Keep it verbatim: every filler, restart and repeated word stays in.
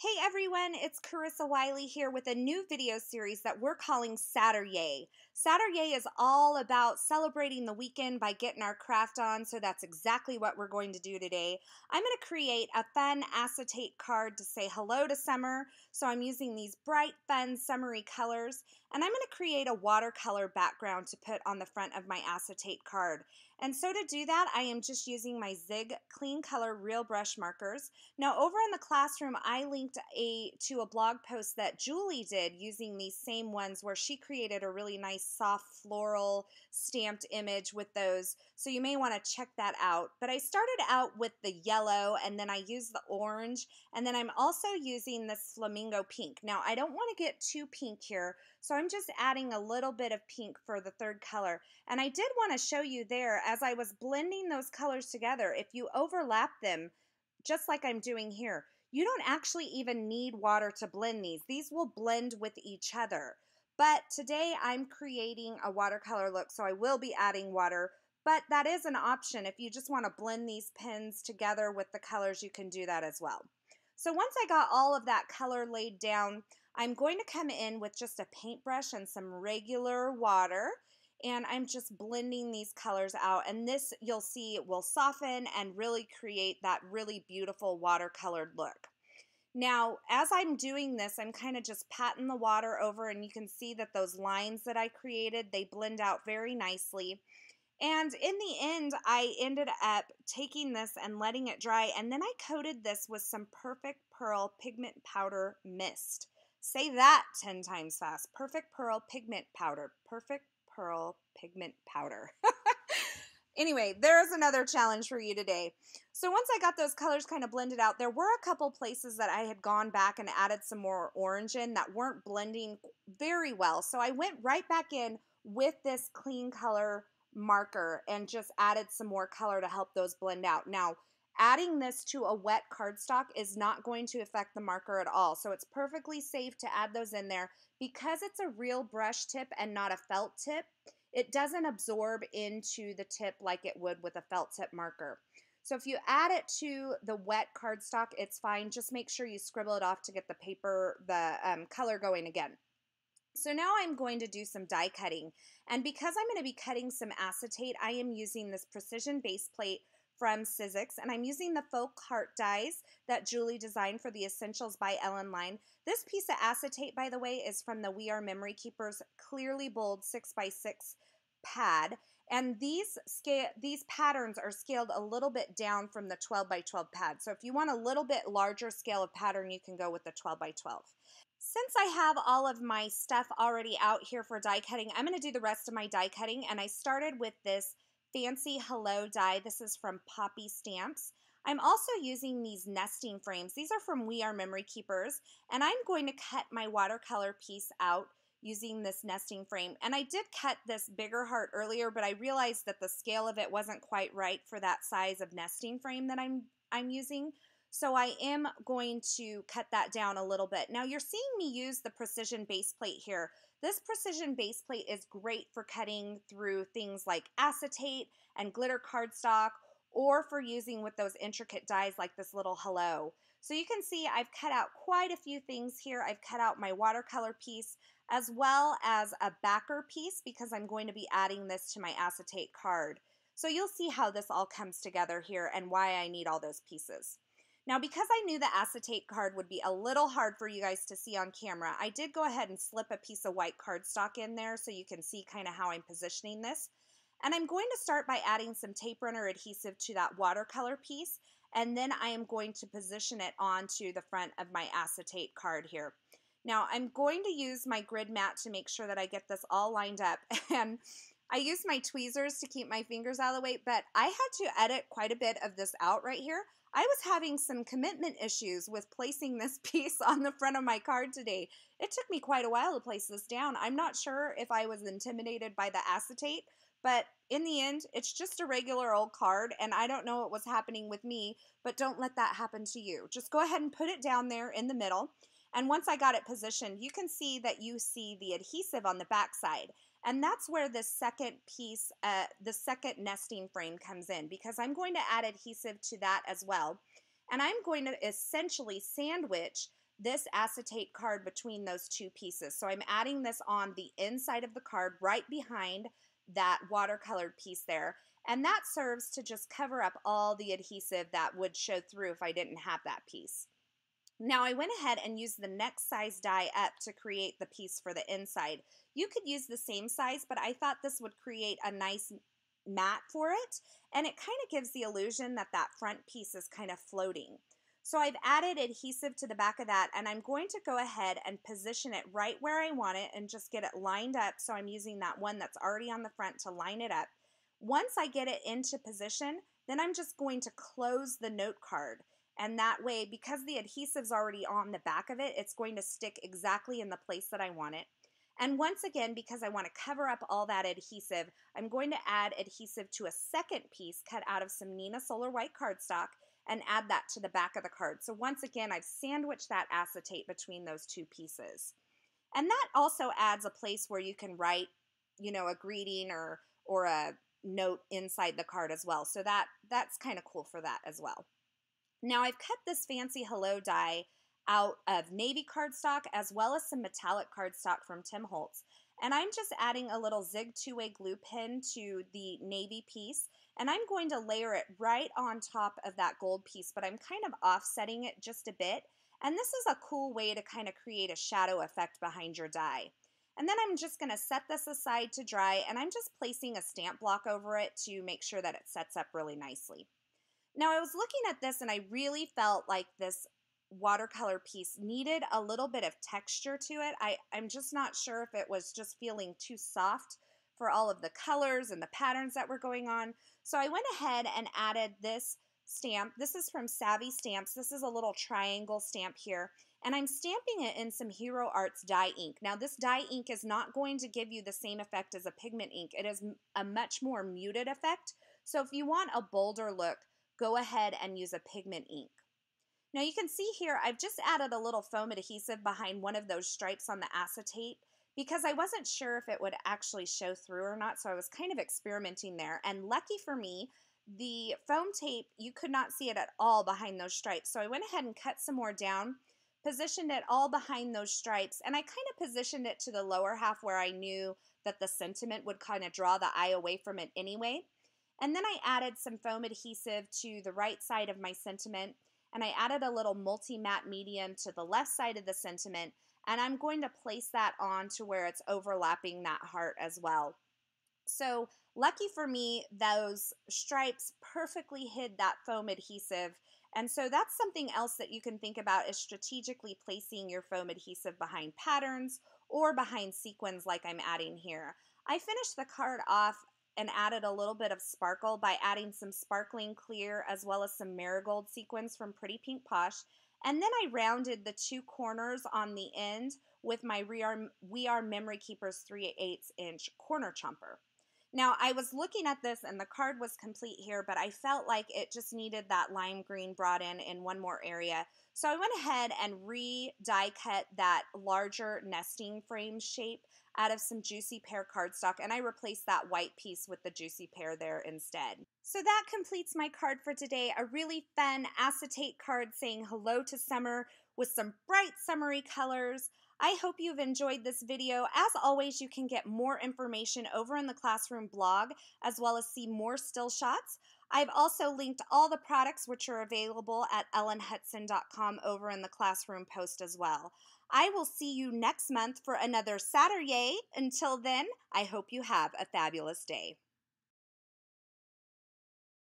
Hey everyone, it's Carissa Wiley here with a new video series that we're calling Satur-Yay. Satur-Yay is all about celebrating the weekend by getting our craft on, so that's exactly what we're going to do today. I'm going to create a fun acetate card to say hello to summer, so I'm using these bright, fun, summery colors, and I'm going to create a watercolor background to put on the front of my acetate card. And so to do that, I am just using my Zig Clean Color Real Brush markers. Now over in the classroom, I linked a, to a blog post that Julie did using these same ones where she created a really nice soft floral stamped image with those. So you may want to check that out. But I started out with the yellow and then I used the orange. And then I'm also using this flamingo pink. Now I don't want to get too pink here. So I'm just adding a little bit of pink for the third color. And I did want to show you there, as I was blending those colors together, if you overlap them, just like I'm doing here, you don't actually even need water to blend these. These will blend with each other. But today I'm creating a watercolor look, so I will be adding water. But that is an option. If you just want to blend these pens together with the colors, you can do that as well. So once I got all of that color laid down, I'm going to come in with just a paintbrush and some regular water. And I'm just blending these colors out, and this, you'll see, will soften and really create that really beautiful watercolored look. Now, as I'm doing this, I'm kind of just patting the water over, and you can see that those lines that I created, they blend out very nicely. And in the end, I ended up taking this and letting it dry, and then I coated this with some Perfect Pearl Pigment Powder Mist. Say that ten times fast. Perfect Pearl Pigment Powder. Perfect Pearl Pigment Powder. Anyway, there's another challenge for you today. So once I got those colors kind of blended out, there were a couple places that I had gone back and added some more orange in that weren't blending very well. So I went right back in with this clean color marker and just added some more color to help those blend out. Now, adding this to a wet cardstock is not going to affect the marker at all. So it's perfectly safe to add those in there. Because it's a real brush tip and not a felt tip, it doesn't absorb into the tip like it would with a felt tip marker. So if you add it to the wet cardstock, it's fine. Just make sure you scribble it off to get the paper, the um, color going again. So now I'm going to do some die cutting. And because I'm going to be cutting some acetate, I am using this Precision Base Plate from Sizzix, and I'm using the Folk Heart dies that Julie designed for the Essentials by Ellen line. This piece of acetate, by the way, is from the We Are Memory Keepers Clearly Bold six by six pad, and these scale, these patterns are scaled a little bit down from the twelve by twelve pad. So if you want a little bit larger scale of pattern, you can go with the twelve by twelve. Since I have all of my stuff already out here for die cutting, I'm going to do the rest of my die cutting, and I started with this Fancy Hello die. This is from Poppy Stamps. I'm also using these nesting frames. These are from We Are Memory Keepers, and I'm going to cut my watercolor piece out using this nesting frame. And I did cut this bigger heart earlier, but I realized that the scale of it wasn't quite right for that size of nesting frame that I'm, I'm using. So I am going to cut that down a little bit. Now you're seeing me use the Precision Base Plate here. This Precision Base Plate is great for cutting through things like acetate and glitter cardstock, or for using with those intricate dies like this little hello. So you can see I've cut out quite a few things here. I've cut out my watercolor piece as well as a backer piece because I'm going to be adding this to my acetate card. So you'll see how this all comes together here and why I need all those pieces. Now, because I knew the acetate card would be a little hard for you guys to see on camera, I did go ahead and slip a piece of white cardstock in there so you can see kind of how I'm positioning this. And I'm going to start by adding some tape runner adhesive to that watercolor piece, and then I am going to position it onto the front of my acetate card here. Now, I'm going to use my grid mat to make sure that I get this all lined up, and I used my tweezers to keep my fingers out of the way, but I had to edit quite a bit of this out right here. I was having some commitment issues with placing this piece on the front of my card today. It took me quite a while to place this down. I'm not sure if I was intimidated by the acetate, but in the end, it's just a regular old card, and I don't know what was happening with me, but don't let that happen to you. Just go ahead and put it down there in the middle, and once I got it positioned, you can see that you see the adhesive on the back side. And that's where the second piece, uh, the second nesting frame comes in, because I'm going to add adhesive to that as well. And I'm going to essentially sandwich this acetate card between those two pieces. So I'm adding this on the inside of the card right behind that watercolored piece there. And that serves to just cover up all the adhesive that would show through if I didn't have that piece. Now I went ahead and used the next size die up to create the piece for the inside. You could use the same size, but I thought this would create a nice mat for it. And it kind of gives the illusion that that front piece is kind of floating. So I've added adhesive to the back of that, and I'm going to go ahead and position it right where I want it and just get it lined up. So I'm using that one that's already on the front to line it up. Once I get it into position, then I'm just going to close the note card. And that way, because the adhesive's already on the back of it, it's going to stick exactly in the place that I want it. And once again, because I want to cover up all that adhesive, I'm going to add adhesive to a second piece cut out of some Neenah Solar White cardstock, and add that to the back of the card. So once again, I've sandwiched that acetate between those two pieces. And that also adds a place where you can write, you know, a greeting or, or a note inside the card as well. So that, that's kind of cool for that as well. Now I've cut this Fancy Hello die out of navy cardstock as well as some metallic cardstock from Tim Holtz. And I'm just adding a little Zig Two-Way glue pin to the navy piece, and I'm going to layer it right on top of that gold piece, but I'm kind of offsetting it just a bit. And this is a cool way to kind of create a shadow effect behind your die. And then I'm just going to set this aside to dry, and I'm just placing a stamp block over it to make sure that it sets up really nicely. Now I was looking at this and I really felt like this watercolor piece needed a little bit of texture to it. I, I'm just not sure if it was just feeling too soft for all of the colors and the patterns that were going on. So I went ahead and added this stamp. This is from Savvy Stamps. This is a little triangle stamp here, and I'm stamping it in some Hero Arts dye ink. Now this dye ink is not going to give you the same effect as a pigment ink. It is a much more muted effect. So if you want a bolder look, go ahead and use a pigment ink. Now you can see here, I've just added a little foam adhesive behind one of those stripes on the acetate because I wasn't sure if it would actually show through or not, so I was kind of experimenting there. And lucky for me, the foam tape, you could not see it at all behind those stripes. So I went ahead and cut some more down, positioned it all behind those stripes, and I kind of positioned it to the lower half where I knew that the sentiment would kind of draw the eye away from it anyway. And then I added some foam adhesive to the right side of my sentiment, and I added a little multi-matte medium to the left side of the sentiment, and I'm going to place that on to where it's overlapping that heart as well. So lucky for me, those stripes perfectly hid that foam adhesive, and so that's something else that you can think about is strategically placing your foam adhesive behind patterns or behind sequins like I'm adding here. I finished the card off and added a little bit of sparkle by adding some sparkling clear as well as some marigold sequins from Pretty Pink Posh. And then I rounded the two corners on the end with my We Are Memory Keepers three eighths inch corner chomper. Now I was looking at this and the card was complete here, but I felt like it just needed that lime green brought in in one more area. So I went ahead and re-die cut that larger nesting frame shape out of some Juicy Pear cardstock, and I replaced that white piece with the Juicy Pear there instead. So that completes my card for today, a really fun acetate card saying hello to summer with some bright summery colors. I hope you've enjoyed this video. As always, you can get more information over in the Classroom blog, as well as see more still shots. I've also linked all the products which are available at ellen hutson dot com over in the Classroom post as well. I will see you next month for another Satur-Yay. Until then, I hope you have a fabulous day.